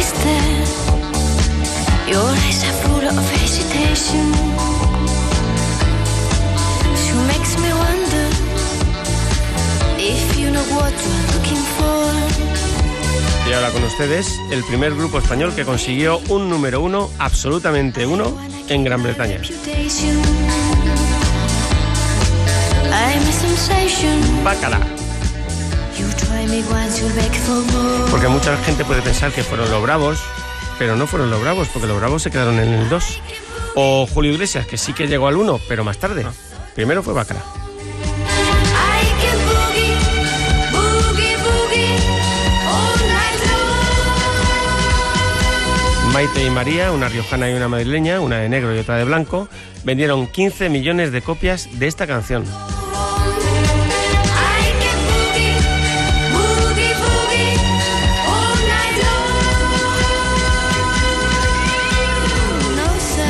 twisted. Your eyes are full of hesitation. She makes me wonder if you know what you are looking for. Y ahora con ustedes, el primer grupo español que consiguió un número uno, absolutamente uno, en Gran Bretaña. Bacala. Porque mucha gente puede pensar que fueron los Bravos, pero no fueron los Bravos, porque los Bravos se quedaron en el 2. O Julio Iglesias, que sí que llegó al 1, pero más tarde. Primero fue Bacala. Maite y María, una riojana y una madrileña, una de negro y otra de blanco, vendieron 15 millones de copias de esta canción.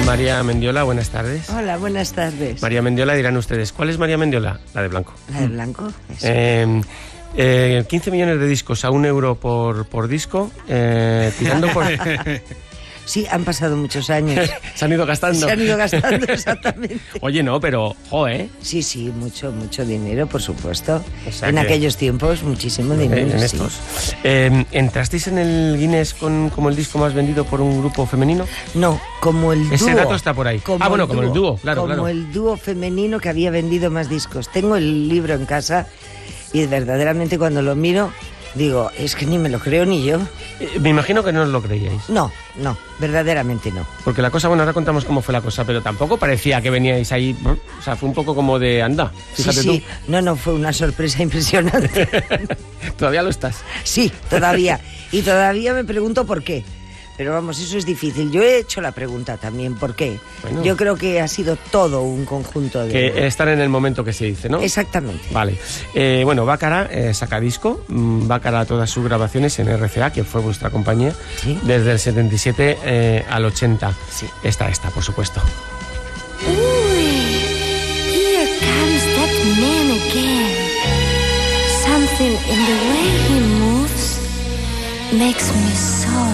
María Mendiola, buenas tardes. Hola, buenas tardes. María Mendiola, dirán ustedes, ¿cuál es María Mendiola? La de blanco. La de blanco, eso. 15 millones de discos a €1 por disco, tirando por... Sí, han pasado muchos años. Se han ido gastando. Se han ido gastando, exactamente. Oye, no, pero, joe. Sí, sí, mucho, mucho dinero, por supuesto. O sea, en que... aquellos tiempos, muchísimo dinero. En estos. Sí. ¿Entrasteis en el Guinness como el disco más vendido por un grupo femenino? No, como el dúo. Ese dato está por ahí. Ah, bueno, como el dúo, claro, como el dúo femenino que había vendido más discos. Tengo el libro en casa y verdaderamente cuando lo miro... Digo, es que ni me lo creo ni yo. Me imagino que no os lo creíais. No, no, verdaderamente no. Porque la cosa, bueno, ahora contamos cómo fue la cosa, pero tampoco parecía que veníais ahí, o sea, fue un poco como de anda, fíjate tú. Sí, no, fue una sorpresa impresionante. ¿Todavía lo estás? Sí, todavía. Y todavía me pregunto por qué. Pero vamos, eso es difícil. Yo he hecho la pregunta también, ¿por qué? Bueno, yo creo que ha sido todo un conjunto de... Que estar en el momento que se dice, ¿no? Exactamente. Vale. Bueno, Bacala saca disco. Bacala todas sus grabaciones en RCA, que fue vuestra compañía, ¿sí? Desde el 77 al 80. Sí. Esta, por supuesto. Uy, here comes that man again. Something in the way he moves makes me sorry.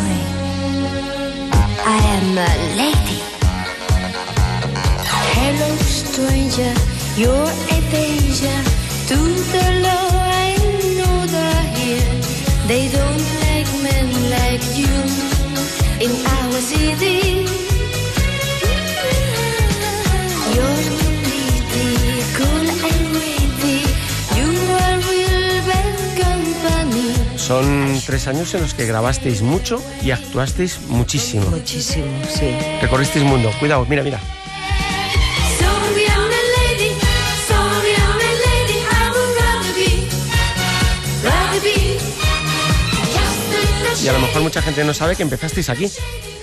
I am a lady. Hello, stranger, you're a danger. To the law, I know they're here. They don't like men like you in our city. You're pretty, cool and witty. You are real bad company. Son 3 años en los que grabasteis mucho y actuasteis muchísimo. Muchísimo, sí. Recorristeis mundo. Cuidado, mira. Y a lo mejor mucha gente no sabe que empezasteis aquí,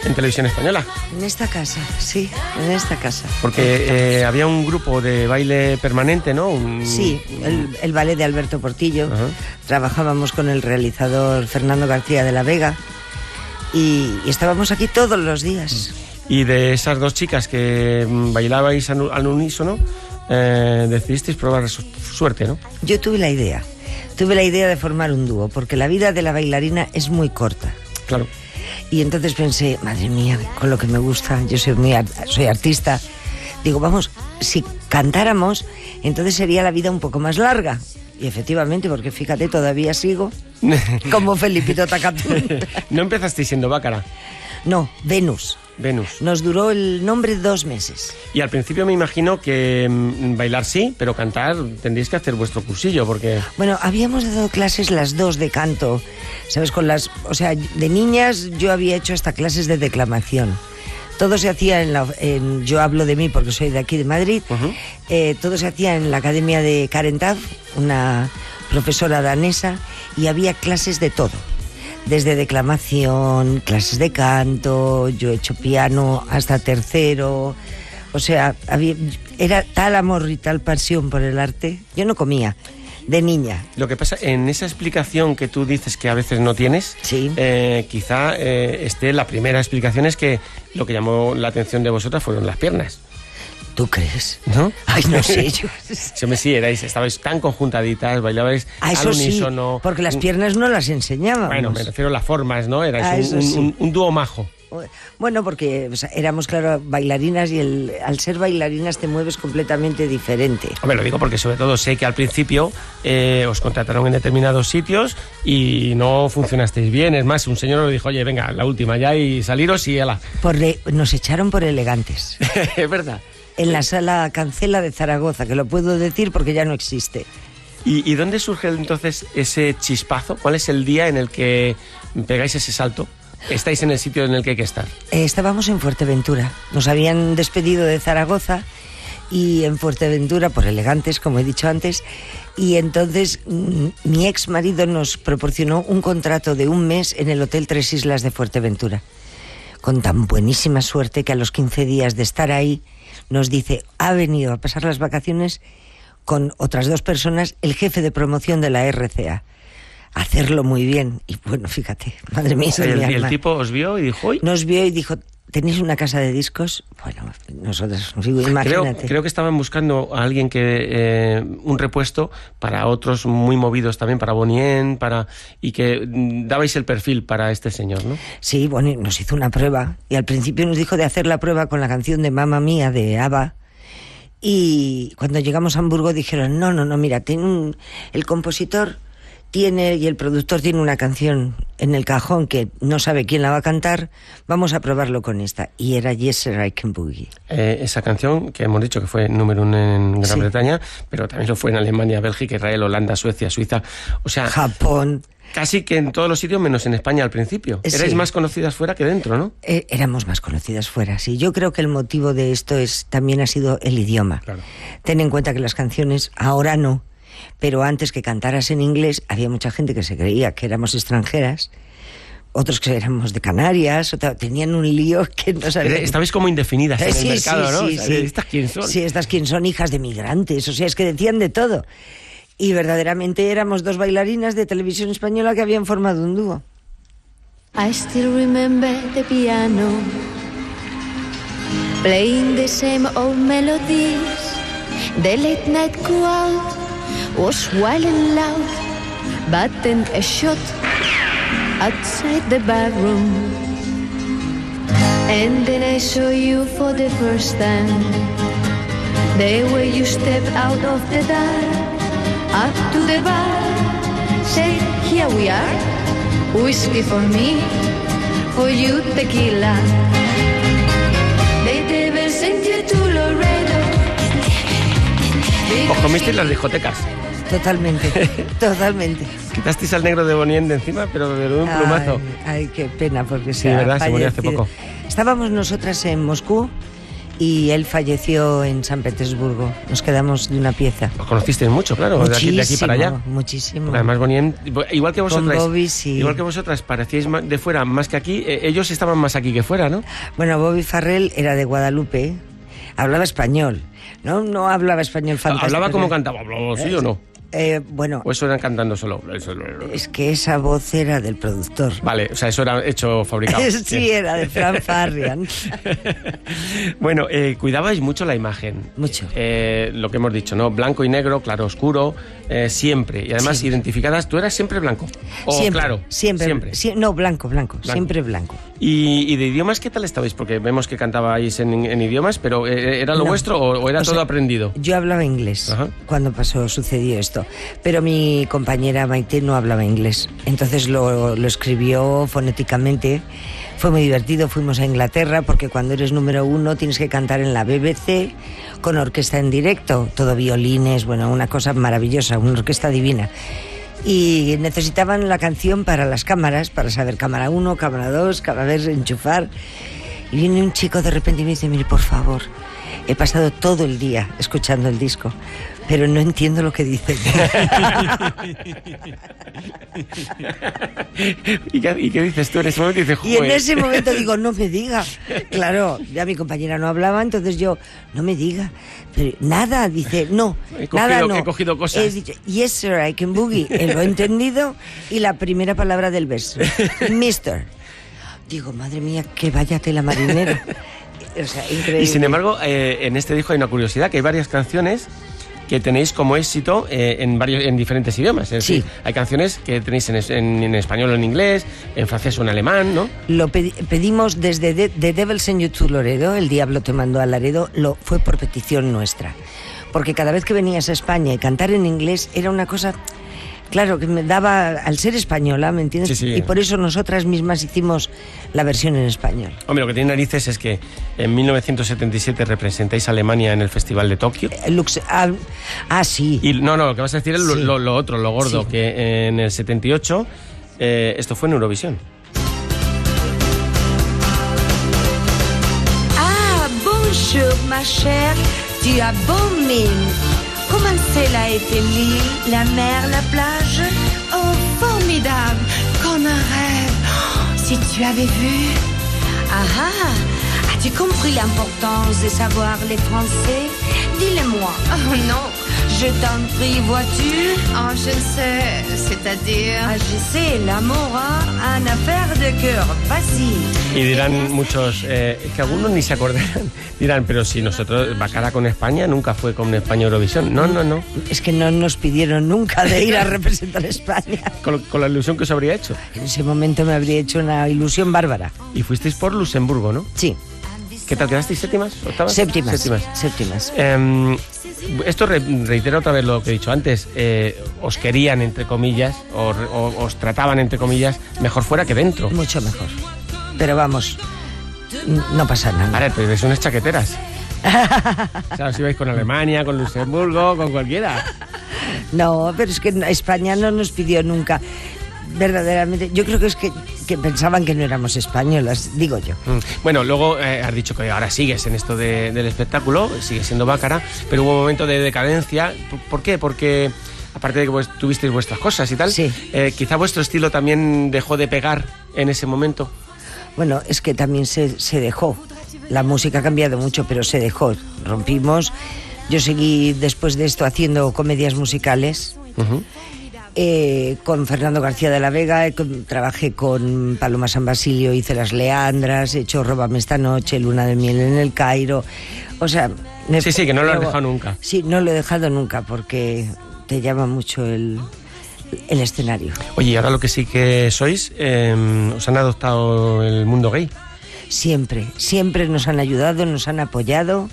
en Televisión Española. En esta casa, sí, en esta casa. Porque había un grupo de baile permanente, ¿no? Sí, el ballet de Alberto Portillo. Ajá. Trabajábamos con el realizador Fernando García de la Vega y estábamos aquí todos los días. Y de esas 2 chicas que bailabais al unísono, decidisteis probar suerte, ¿no? Yo tuve la idea de formar un dúo, porque la vida de la bailarina es muy corta. Claro. Y entonces pensé, madre mía, con lo que me gusta, yo soy artista. Digo, vamos, si cantáramos, entonces sería la vida un poco más larga. Y efectivamente, porque fíjate, todavía sigo como Felipito Tacatún. ¿No empezasteis siendo Bacala? No, Venus. Nos duró el nombre 2 meses. Y al principio me imagino que bailar sí, pero cantar tendríais que hacer vuestro cursillo, porque... Bueno, habíamos dado clases las 2 de canto, ¿sabes? O sea, de niñas yo había hecho hasta clases de declamación. Todo se hacía yo hablo de mí porque soy de aquí, de Madrid. Uh-huh. Todo se hacía en la academia de Karen Taff, una profesora danesa, y había clases de todo. Desde declamación, clases de canto, yo he hecho piano hasta tercero. O sea, era tal amor y tal pasión por el arte. Yo no comía, de niña. Lo que pasa, en esa explicación que tú dices que a veces no tienes, sí. Quizá esté la primera explicación es que lo que llamó la atención de vosotras fueron las piernas. ¿Tú crees? ¿No? Ay, no sé yo. Sí, estabais tan conjuntaditas, bailabais al unísono. Sí, porque las piernas no las enseñábamos. Bueno, me refiero a las formas, ¿no? Erais un dúo majo. Bueno, porque éramos, claro, bailarinas y al ser bailarinas te mueves completamente diferente. Hombre, lo digo porque sobre todo sé que al principio os contrataron en determinados sitios y no funcionasteis bien. Es más, un señor os dijo, oye, venga, la última ya y saliros y ala. Nos echaron por elegantes. Es verdad. En la sala Cancela de Zaragoza, que lo puedo decir porque ya no existe. ¿Y dónde surge entonces ese chispazo? ¿Cuál es el día en el que pegáis ese salto? ¿Estáis en el sitio en el que hay que estar? Estábamos en Fuerteventura. Nos habían despedido de Zaragoza y en Fuerteventura, por elegantes, como he dicho antes, y entonces mi ex marido nos proporcionó un contrato de un mes en el Hotel Tres Islas de Fuerteventura. Con tan buenísima suerte que a los 15 días de estar ahí nos dice, ha venido a pasar las vacaciones con otras dos personas, el jefe de promoción de la RCA. Hacerlo muy bien. Y bueno, fíjate, madre mía. ¿Y el tipo os vio y dijo? Nos vio y dijo, ¿tenéis una casa de discos? Bueno, nosotros, imagínate. Creo que estaban buscando a alguien que un repuesto para otros muy movidos también, para Bonien, y que dabais el perfil para este señor, ¿no? Sí, bueno, nos hizo una prueba y al principio nos dijo de hacer la prueba con la canción de Mamma Mía de ABBA. Y cuando llegamos a Hamburgo dijeron, no, mira, el compositor y el productor tiene una canción en el cajón que no sabe quién la va a cantar, vamos a probarlo con esta. Y era Yesterday I Can Boogie. Esa canción, que hemos dicho que fue número 1 en Gran Bretaña, pero también lo fue en Alemania, Bélgica, Israel, Holanda, Suecia, Suiza, o sea, Japón. Casi que en todos los sitios, menos en España al principio. Erais más conocidas fuera que dentro, ¿no? Éramos más conocidas fuera, sí. Yo creo que el motivo de esto también ha sido el idioma. Claro. Ten en cuenta que las canciones, ahora no, pero antes que cantaras en inglés había mucha gente que se creía que éramos extranjeras, otros que éramos de Canarias, tenían un lío que no sabían. Estabais como indefinidas en el mercado, ¿no? Sí, o sea, sí. ¿Estas quién son? Sí, estas quién son, hijas de migrantes, o sea, es que decían de todo. Y verdaderamente éramos dos bailarinas de televisión española que habían formado un dúo. I still remember the piano playing the same old melodies, the late night crowd was wild and loud, but then a shot outside the barroom, and then I saw you for the first time. The way you stepped out of the dark, up to the bar, said, here we are, whiskey for me, for you tequila. They never sent you to Laredo. Os comisteis las discotecas. Totalmente. Quitasteis al negro de Bonien de encima, pero de un plumazo. Ay, qué pena, porque sí, verdad, se murió hace poco. Estábamos nosotras en Moscú y él falleció en San Petersburgo. Nos quedamos de una pieza. Os conocisteis mucho, claro, de aquí para allá. Muchísimo. Porque además Bonien, igual que vosotras parecíais de fuera más que aquí, ellos estaban más aquí que fuera, ¿no? Bueno, Bobby Farrell era de Guadalupe, hablaba español. No hablaba español fantástico. ¿Hablaba como cantaba? ¿Hablaba sí o no? Bueno... ¿O eso eran cantando solo? Es que esa voz era del productor. Vale, o sea, eso era hecho fabricado. Sí, era de Frank Farian. Bueno, cuidabais mucho la imagen. Mucho. Lo que hemos dicho, ¿no? Blanco y negro, claro oscuro, siempre. Y además identificadas, ¿tú eras siempre blanco? ¿O siempre, claro? Siempre. No, blanco, siempre blanco. ¿Y de idiomas qué tal estabais? Porque vemos que cantabais en idiomas, pero ¿era lo vuestro o era todo aprendido? Yo hablaba inglés. Ajá. Cuando sucedió esto. Pero mi compañera Maite no hablaba inglés, entonces lo escribió fonéticamente. Fue muy divertido, fuimos a Inglaterra, porque cuando eres número 1 tienes que cantar en la BBC con orquesta en directo, todo violines, bueno, una cosa maravillosa, una orquesta divina. Y necesitaban la canción para las cámaras, para saber cámara 1, cámara 2, cada vez enchufar. Y viene un chico de repente y me dice, mire, por favor, he pasado todo el día escuchando el disco, pero no entiendo lo que dicen. ¿Y qué dices tú en ese momento? Dices, y en ese momento digo, no me diga. Claro, ya mi compañera no hablaba, entonces yo, no me diga. Pero nada, dice, no, he cogido cosas. He dicho, yes sir, I can boogie. Lo he entendido. Y la primera palabra del verso, mister. Digo, madre mía, que vaya tela marinera. O sea, increíble. Y sin embargo, en este disco hay una curiosidad, que hay varias canciones que tenéis como éxito en diferentes idiomas. Es sí. decir, hay canciones que tenéis en español o en inglés, en francés o en alemán, ¿no? Lo pedimos desde The Devil Sent You to Laredo, El Diablo te mandó a Laredo, fue por petición nuestra. Porque cada vez que venías a España y cantar en inglés era una cosa... Claro, que me daba, al ser española, ¿me entiendes? Sí, sí. Y por eso nosotras mismas hicimos la versión en español. Hombre, lo que tiene narices es que en 1977 representáis a Alemania en el Festival de Tokio. Sí. Y, no, lo que vas a decir es sí. lo otro, lo gordo, sí. que en el 78 esto fue en Eurovisión. Ah, bonjour, ma chère, tu as bon mine. Commencez la été l'île, la mer, la plage. Oh, formidable, comme un rêve. Oh, si tu avais vu. Ah ah, as-tu compris l'importance de savoir les français? Dis-le-moi. Oh non, je t'en prie, vois-tu? Oh, je sais, c'est-à-dire... Ah, je sais, l'amour a une affaire de cœur, facile. Y dirán muchos, que algunos ni se acordarán, dirán, pero si nosotros, Bacala con España, nunca fue con España Eurovisión. No. Es que no nos pidieron nunca de ir a representar España. Con la ilusión que os habría hecho. En ese momento me habría hecho una ilusión bárbara. Y fuisteis por Luxemburgo, ¿no? Sí. ¿Qué tal quedasteis? ¿Séptimas? ¿Octavas? Séptimas. Esto reitera otra vez lo que he dicho antes. Os querían, entre comillas, o os trataban, entre comillas, mejor fuera que dentro. Mucho mejor. Pero vamos, no pasa nada. Vale, pero son unas chaqueteras. O sea, os ibais con Alemania, con Luxemburgo, con cualquiera. No, pero es que España no nos pidió nunca... Verdaderamente, yo creo que es que pensaban que no éramos españolas, digo yo. Bueno, luego has dicho que ahora sigues en esto del espectáculo, sigues siendo Bácara, pero hubo un momento de decadencia. ¿Por qué? Porque aparte de que tuvisteis vuestras cosas y tal, sí. Quizá vuestro estilo también dejó de pegar en ese momento. Bueno, es que también se dejó. La música ha cambiado mucho, pero se dejó. Rompimos. Yo seguí después de esto haciendo comedias musicales. Uh-huh. Con Fernando García de la Vega, trabajé con Paloma San Basilio, hice Las Leandras, he hecho Róbame esta noche, Luna de miel en el Cairo. O sea... Sí, que no lo has dejado nunca. Sí, no lo he dejado nunca porque te llama mucho el escenario. Oye, y ahora lo que sí que sois, os han adoptado el mundo gay. Siempre nos han ayudado, nos han apoyado.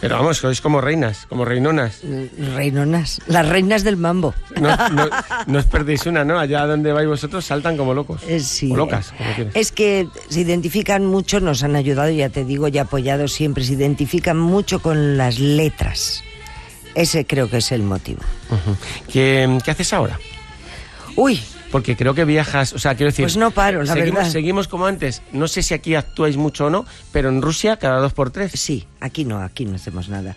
Pero vamos, sois como reinas, como reinonas. Reinonas, las reinas del mambo. No os perdéis una, ¿no? Allá donde vais vosotros saltan como locos, sí. O locas, como quieres. Es que se identifican mucho, nos han ayudado, ya te digo, y apoyado siempre. Se identifican mucho con las letras. Ese creo que es el motivo. Uh-huh. ¿Qué haces ahora? Uy... Porque creo que viajas, o sea, quiero decir... Pues no paro, la verdad. Seguimos como antes. No sé si aquí actuáis mucho o no, pero en Rusia cada 2x3. Sí, aquí no hacemos nada.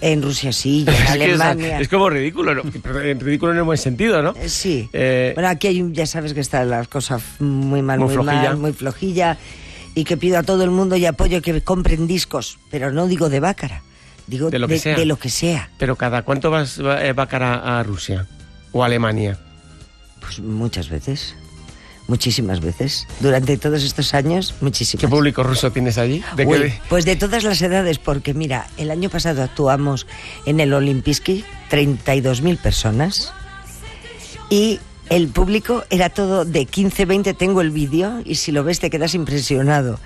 En Rusia sí, en Alemania... Es como ridículo, ¿no? Ridículo en el buen sentido, ¿no? Sí. Bueno, aquí hay, ya sabes que está la cosa muy flojilla. Y que pido a todo el mundo y apoyo que compren discos, pero no digo de Bácara, digo de lo que sea. Pero ¿cada cuánto vas Bácara a Rusia o a Alemania? Pues muchas veces, muchísimas veces. Durante todos estos años, muchísimas. ¿Qué público ruso tienes allí? Pues de todas las edades, porque mira, el año pasado actuamos en el Olimpiski, 32.000 personas, y el público era todo de 15, 20, tengo el vídeo, y si lo ves te quedas impresionado.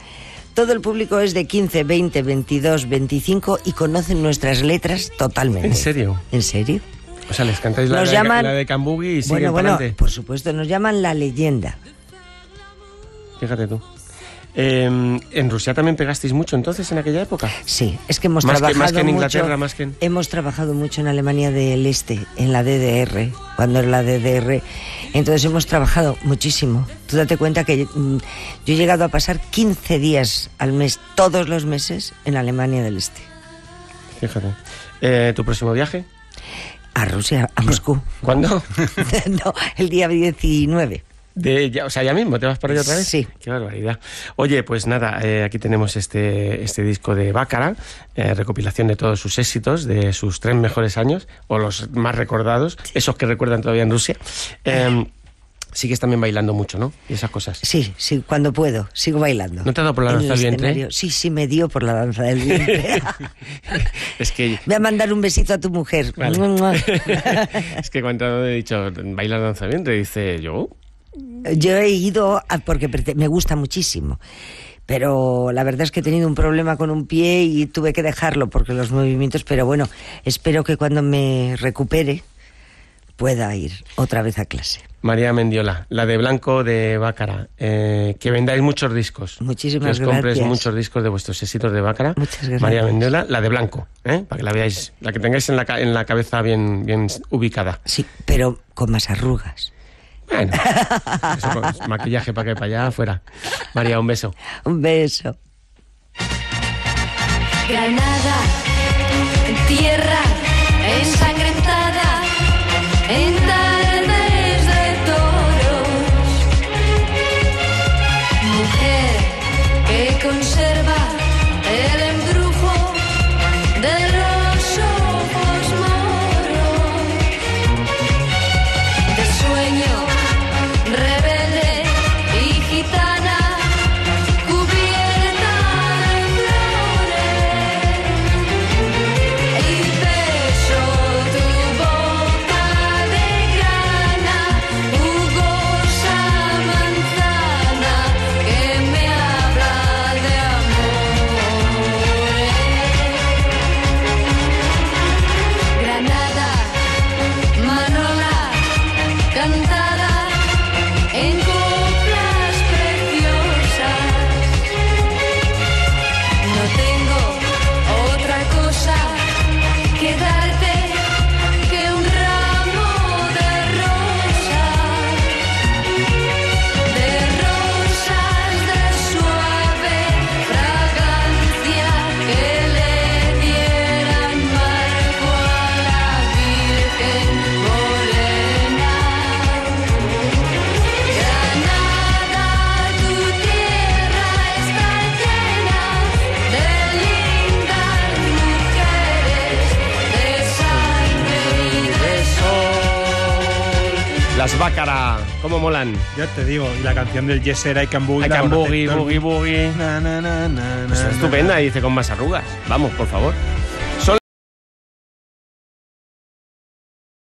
Todo el público es de 15, 20, 22, 25, y conocen nuestras letras totalmente. ¿En serio? ¿En serio? O sea, les cantáis la de Cambugi y siguen adelante. Por supuesto, nos llaman la leyenda. Fíjate tú. ¿En Rusia también pegasteis mucho entonces en aquella época? Sí, es que hemos trabajado mucho. Más que en Inglaterra, más que en... Hemos trabajado mucho en Alemania del Este, en la DDR, cuando era la DDR. Entonces hemos trabajado muchísimo. Tú date cuenta que yo he llegado a pasar 15 días al mes, todos los meses, en Alemania del Este. Fíjate. ¿Tu próximo viaje? A Rusia, a Moscú. ¿Cuándo? No, el día 19. O sea, ¿ya mismo te vas para allá otra vez? Sí. Qué barbaridad. Oye, pues nada, aquí tenemos este disco de Bácara, recopilación de todos sus éxitos, de sus 3 mejores años, o los más recordados, esos que recuerdan todavía en Rusia. Sigues también bailando mucho, ¿no? Y esas cosas. Sí, cuando puedo, sigo bailando. ¿No te ha dado por la danza del vientre? Sí, me dio por la danza del vientre. Es que... Voy a mandar un besito a tu mujer. Vale. Es que cuando he dicho, ¿bailas danza del vientre? Dice, ¿yo? Yo he ido, porque me gusta muchísimo. Pero la verdad es que he tenido un problema con un pie y tuve que dejarlo porque los movimientos... Pero bueno, espero que cuando me recupere pueda ir otra vez a clase. María Mendiola, la de Blanco de Bácara, que vendáis muchos discos. Muchísimas gracias. Que os compréis muchos discos de vuestros éxitos de Bácara. Muchas gracias. María Mendiola, la de Blanco, para que la veáis, la que tengáis en la cabeza bien ubicada. Sí, pero con más arrugas. Bueno, eso, maquillaje para que para allá afuera. María, un beso. Un beso. Granada, tierra ensangrentada, en tardes de toros. Mujer que conserva el embrujo de los ojos moros. De sueño. Las Bácara, ¿cómo molan? Ya te digo, y la canción del Yeser, I Can Boogie, Boogie. Es estupenda, dice, con más arrugas. Vamos, por favor.